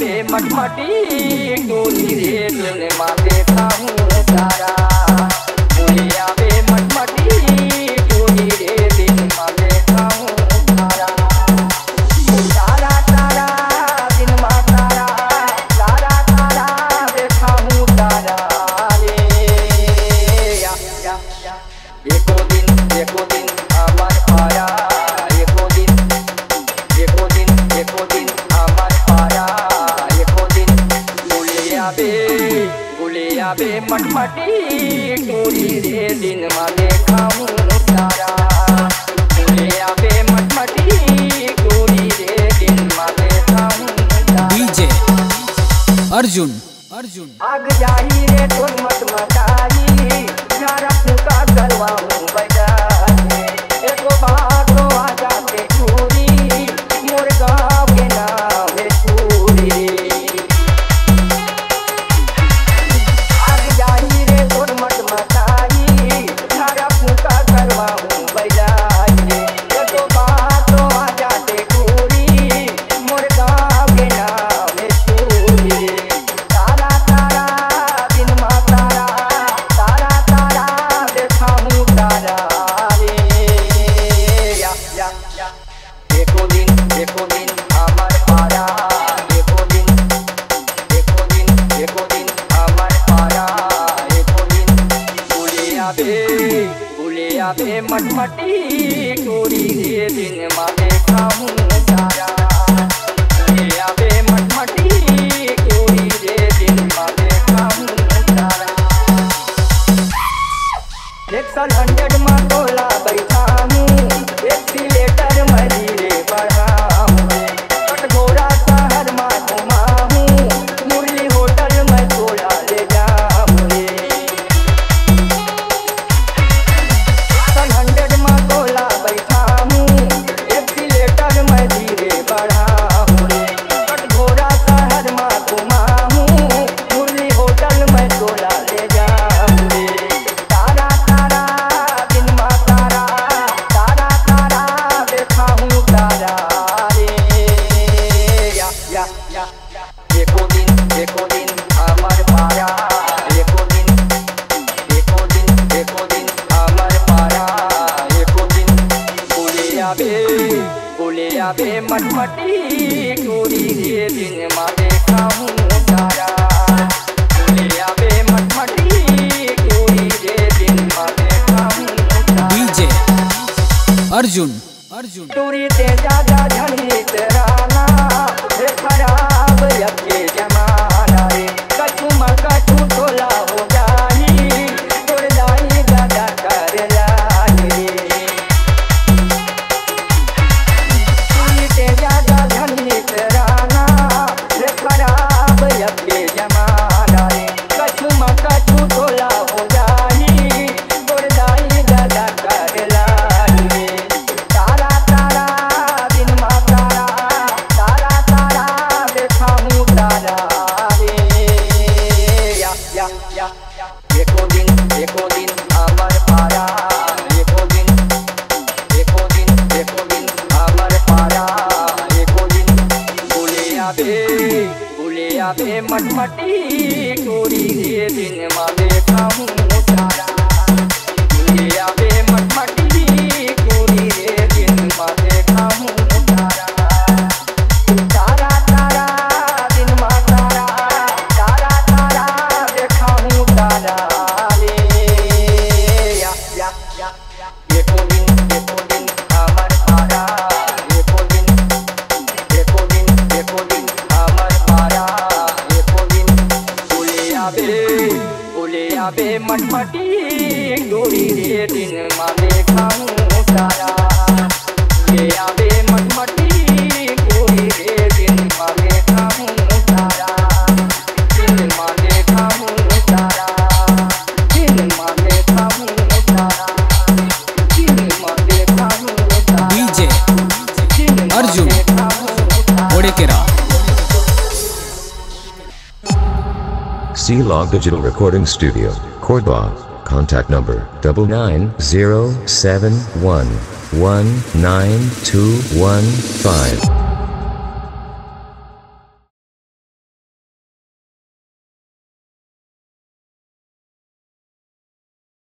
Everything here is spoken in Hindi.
बे मटमटी गोली रेल माथे थाम तारा गोलिया बे मटमटी गोली रेल माथे थाम तारा तारा तारा दिन मा तारा तारा तारा बे थाम तारा रे या या या एको दिन आमार पारा एको दिन आमार पारा एको दिन गुलिया बे मटमटी गोरी रे दिन मा देखाऊं तारा गुलिया बे मटमटी गोरी रे दिन मा देखाऊं तारा डीजे अर्जुन अर्जुन आग जाई रे तुम मटमटाई यारा का करवाऊं बजा एको बात तो आ जाते चूरी मोर का मटमटी गोरी रे दिन मा देखाऊं तारा गोलिया बे मटमटी गोरी रे दिन मा देखाऊं तारा 100 मा गोला बैठाऊं एक्सीलेटर में धीरे बढ़ाऊं कटघोरा शहर मा घुमाऊं मुरली होटल में थोड़ा ले जाऊं रे मटमटी गोरी रे दिन मा देखाऊं तारा गोलिया बे मटमटी गोरी रे दिन मा देखाऊं तारा डीजे अर्जुन अर्जुन तोरी ते जागा झनी तेराना हे खराब यके जमाना रे कछु मा कछु तोला हो जाई तोर जाई दादा करेला रे मटमटी गोरी रे दिन मा देखाऊं तारा गोलिया बे मटमटी गोरी रे दिन मा देखाऊं तारा तारा तारा दिन मा तारा तारा तारा देखाऊं तारा रे या या या एको दिन आमार पारा एको दिन आमार पारा गोलिया बे मटमटी गोरी रे दिन मा देखाऊं तारा गोलिया बे मटमटी गोरी रे दिन मा देखाऊं तारा दिन मा देखाऊं तारा दिन मा देखाऊं तारा दिन मा देखाऊं तारा डीजे अर्जुन पोडिकेरा Shila Digital Recording Studio, Korba. Contact number 99071192115.